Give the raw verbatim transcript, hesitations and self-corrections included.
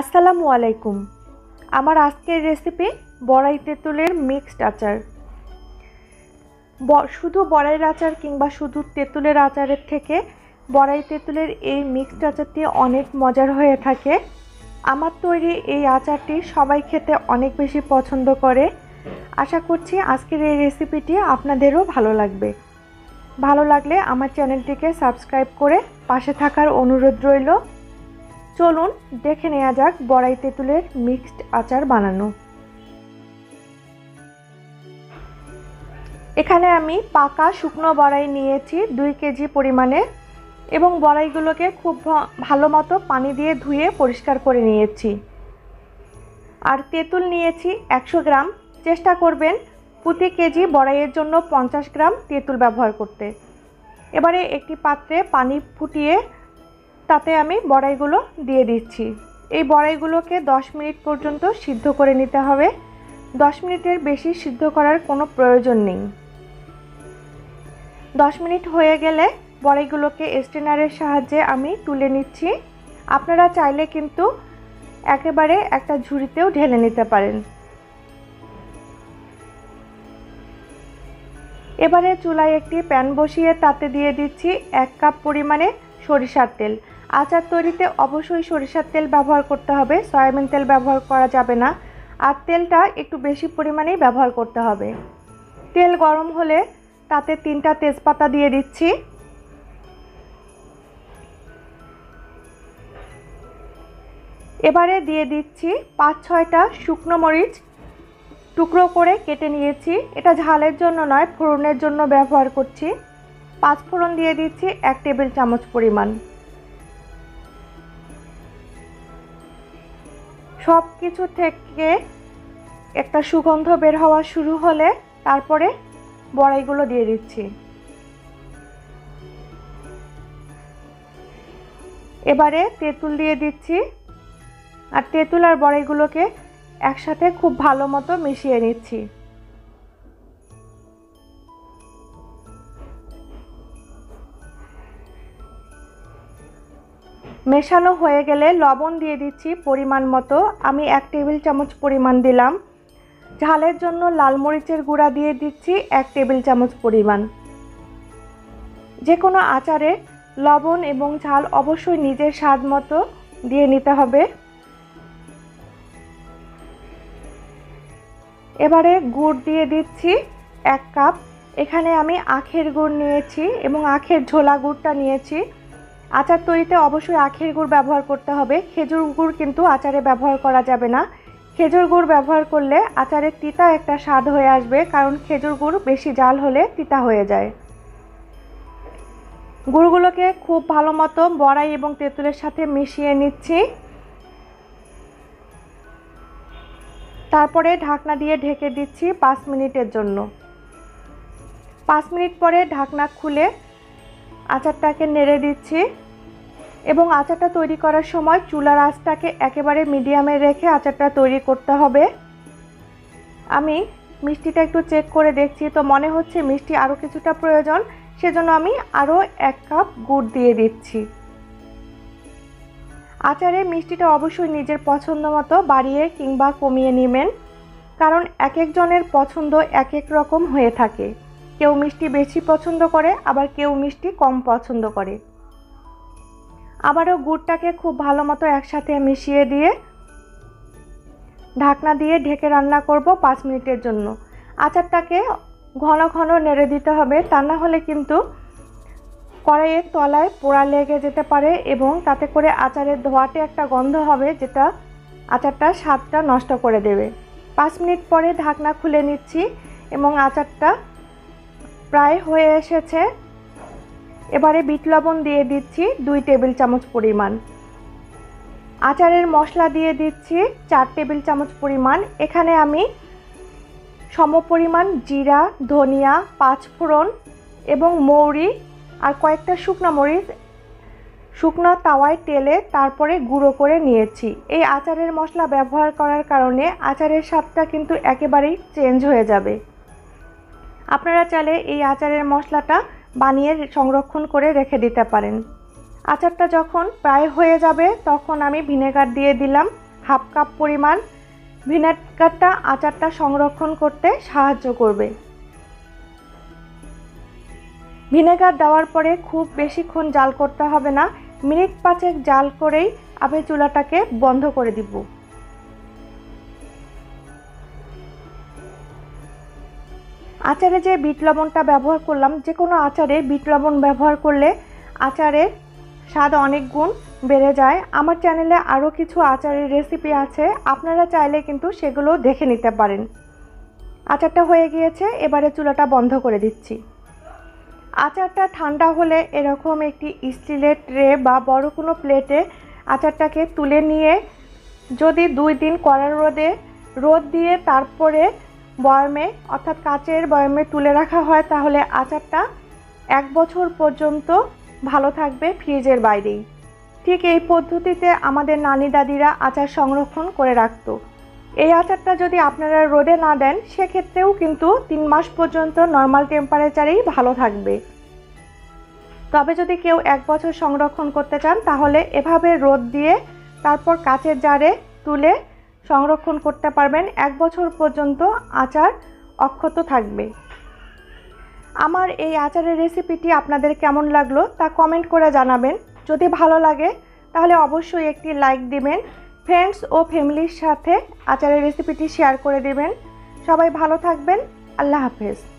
আসসালামু আলাইকুম। আমার আজকের রেসিপি বড়াই তেঁতুলের মিক্সড আচার। শুধু বড়াইয়ের আচার কিংবা শুধু তেঁতুলের আচারের থেকে বড়াই তেঁতুলের এই মিক্সড আচারটি অনেক মজার হয়ে থাকে। আমার তৈরি এই আচারটি সবাই খেতে অনেক বেশি পছন্দ করে। আশা করছি আজকের এই রেসিপিটি আপনাদেরও ভালো লাগবে। ভালো লাগলে আমার চ্যানেলটিকে সাবস্ক্রাইব করে পাশে থাকার অনুরোধ রইল। চলুন দেখে নেওয়া যাক বড়াই তেঁতুলের মিক্সড আচার বানানো। এখানে আমি পাকা শুকনো বড়াই নিয়েছি দুই কেজি পরিমাণে এবং বড়াইগুলোকে খুব ভালো মতো পানি দিয়ে ধুয়ে পরিষ্কার করে নিয়েছি। আর তেঁতুল নিয়েছি একশো গ্রাম। চেষ্টা করবেন প্রতি কেজি বড়াইয়ের জন্য পঞ্চাশ গ্রাম তেঁতুল ব্যবহার করতে। এবারে একটি পাত্রে পানি ফুটিয়ে তাতে আমি বড়াইগুলো দিয়ে দিচ্ছি। এই বড়াইগুলোকে দশ মিনিট পর্যন্ত সিদ্ধ করে নিতে হবে। দশ মিনিটের বেশি সিদ্ধ করার কোনো প্রয়োজন নেই। দশ মিনিট হয়ে গেলে বড়াইগুলোকে স্ট্রেনারের সাহায্যে আমি তুলে নিচ্ছি। আপনারা চাইলে কিন্তু একেবারে একটা ঝুড়িতেও ঢেলে নিতে পারেন। এবারে চুলায় একটি প্যান বসিয়ে তাতে দিয়ে দিচ্ছি এক কাপ পরিমাণে সরিষার তেল। আচার তৈরিতে অবশ্যই সরিষার তেল ব্যবহার করতে হবে, সয়াবিন তেল ব্যবহার করা যাবে না। আর তেলটা একটু বেশি পরিমাণেই ব্যবহার করতে হবে। তেল গরম হলে তাতে তিনটা তেজপাতা দিয়ে দিচ্ছি। এবারে দিয়ে দিচ্ছি পাঁচ ছয়টা শুকনো মরিচ টুকরো করে কেটে নিয়েছি। এটা ঝালের জন্য নয়, ফোড়নের জন্য ব্যবহার করছি। পাঁচ ফোড়ন দিয়ে দিচ্ছি এক টেবিল চামচ পরিমাণ। সব কিছু থেকে একটা সুগন্ধ বের হওয়া শুরু হলে তারপরে বড়াইগুলো দিয়ে দিচ্ছি। এবারে তেঁতুল দিয়ে দিচ্ছি। আর তেঁতুল আর বড়াইগুলোকে একসাথে খুব ভালো মতো মিশিয়ে নিচ্ছি। মেশানো হয়ে গেলে লবণ দিয়ে দিচ্ছি পরিমাণ মতো। আমি এক টেবিল চামচ পরিমাণ দিলাম। ঝালের জন্য লাল মরিচের গুঁড়া দিয়ে দিচ্ছি এক টেবিল চামচ পরিমাণ। যে কোনো আচারে লবণ এবং ঝাল অবশ্যই নিজের স্বাদ মতো দিয়ে নিতে হবে। এবারে গুড় দিয়ে দিচ্ছি এক কাপ। এখানে আমি আখের গুড় নিয়েছি এবং আখের ঝোলা গুড়টা নিয়েছি। আচার তৈরিতে অবশ্যই আখের গুড় ব্যবহার করতে হবে। খেজুর গুড় কিন্তু আচারে ব্যবহার করা যাবে না। খেজুর গুড় ব্যবহার করলে আচারে তিতা একটা স্বাদ হয়ে আসবে, কারণ খেজুর গুড় বেশি জাল হলে তিতা হয়ে যায়। গুড়গুলোকে খুব ভালো মতো বড়াই এবং তেঁতুলের সাথে মিশিয়ে নিচ্ছি। তারপরে ঢাকনা দিয়ে ঢেকে দিচ্ছি পাঁচ মিনিটের জন্য। পাঁচ মিনিট পরে ঢাকনা খুলে আচারটাকে নেড়ে দিচ্ছি এবং আচারটা তৈরি করার সময় চুলার আঁচটাকে একেবারে মিডিয়ামে রেখে আচারটা তৈরি করতে হবে। আমি মিষ্টিটা একটু চেক করে দেখছি, তো মনে হচ্ছে মিষ্টি আরও কিছুটা প্রয়োজন, সেজন্য আমি আরও এক কাপ গুড় দিয়ে দিচ্ছি। আচারে মিষ্টিটা অবশ্যই নিজের পছন্দ মতো বাড়িয়ে কিংবা কমিয়ে নেবেন, কারণ এক একজনের পছন্দ এক এক রকম হয়ে থাকে। কেউ মিষ্টি বেশি পছন্দ করে, আবার কেউ মিষ্টি কম পছন্দ করে। আবারও গুড়টাকে খুব ভালো মতো একসাথে মিশিয়ে দিয়ে ঢাকনা দিয়ে ঢেকে রান্না করব পাঁচ মিনিটের জন্য। আচারটাকে ঘন ঘন নেড়ে দিতে হবে, তা না হলে কিন্তু কড়াইয়ের তলায় পোড়া লেগে যেতে পারে এবং তাতে করে আচারের ধোঁয়াটে একটা গন্ধ হবে, যেটা আচারটা স্বাদটা নষ্ট করে দেবে। পাঁচ মিনিট পরে ঢাকনা খুলে নিচ্ছি এবং আচারটা প্রায় হয়ে এসেছে। এবারে বিট লবণ দিয়ে দিচ্ছি দুই টেবিল চামচ পরিমাণ। আচারের মশলা দিয়ে দিচ্ছি চার টেবিল চামচ পরিমাণ। এখানে আমি সমপরিমাণ জিরা, ধনিয়া, পাঁচফোড়ন এবং মৌরি আর কয়েকটা শুকনো মরিচ শুকনো তাওয়ায় তেলে তারপরে গুঁড়ো করে নিয়েছি। এই আচারের মশলা ব্যবহার করার কারণে আচারের স্বাদটা কিন্তু একেবারেই চেঞ্জ হয়ে যাবে। আপনারা চাইলে এই আচারের মশলাটা বানিয়ে সংরক্ষণ করে রেখে দিতে পারেন। আচারটা যখন প্রায় হয়ে যাবে তখন আমি ভিনেগার দিয়ে দিলাম হাফ কাপ পরিমাণ। ভিনেগারটা আচারটা সংরক্ষণ করতে সাহায্য করবে। ভিনেগার দেওয়ার পরে খুব বেশিক্ষণ জাল করতে হবে না, মিনিট পাঁচেক জাল করেই আমি চুলাটাকে বন্ধ করে দিব। আচারে যে বিট লবণটা ব্যবহার করলাম, যে কোনো আচারে বিট লবণ ব্যবহার করলে আচারের স্বাদ অনেক গুণ বেড়ে যায়। আমার চ্যানেলে আরও কিছু আচারের রেসিপি আছে, আপনারা চাইলে কিন্তু সেগুলো দেখে নিতে পারেন। আচারটা হয়ে গিয়েছে, এবারে চুলাটা বন্ধ করে দিচ্ছি। আচারটা ঠান্ডা হলে এরকম একটি স্টিলের ট্রে বা বড় কোনো প্লেটে আচারটাকে তুলে নিয়ে যদি দুই দিন কড়া রোদে রোদ দিয়ে তারপরে বয়মে অর্থাৎ কাচের বয়মে তুলে রাখা হয় তাহলে আচারটা এক বছর পর্যন্ত ভালো থাকবে ফ্রিজের বাইরেই। ঠিক এই পদ্ধতিতে আমাদের নানি দাদিরা আচার সংরক্ষণ করে রাখত। এই আচারটা যদি আপনারা রোদে না দেন সেক্ষেত্রেও কিন্তু তিন মাস পর্যন্ত নর্মাল টেম্পারেচারেই ভালো থাকবে। তবে যদি কেউ এক বছর সংরক্ষণ করতে চান তাহলে এভাবে রোদ দিয়ে তারপর কাচের জারে তুলে সংরক্ষণ করতে পারবেন, এক বছর পর্যন্ত আচার অক্ষত থাকবে। আমার এই আচারের রেসিপিটি আপনাদের কেমন লাগলো তা কমেন্ট করে জানাবেন। যদি ভালো লাগে তাহলে অবশ্যই একটি লাইক দিবেন, ফ্রেন্ডস ও ফ্যামিলির সাথে আচারের রেসিপিটি শেয়ার করে দেবেন। সবাই ভালো থাকবেন, আল্লাহ হাফেজ।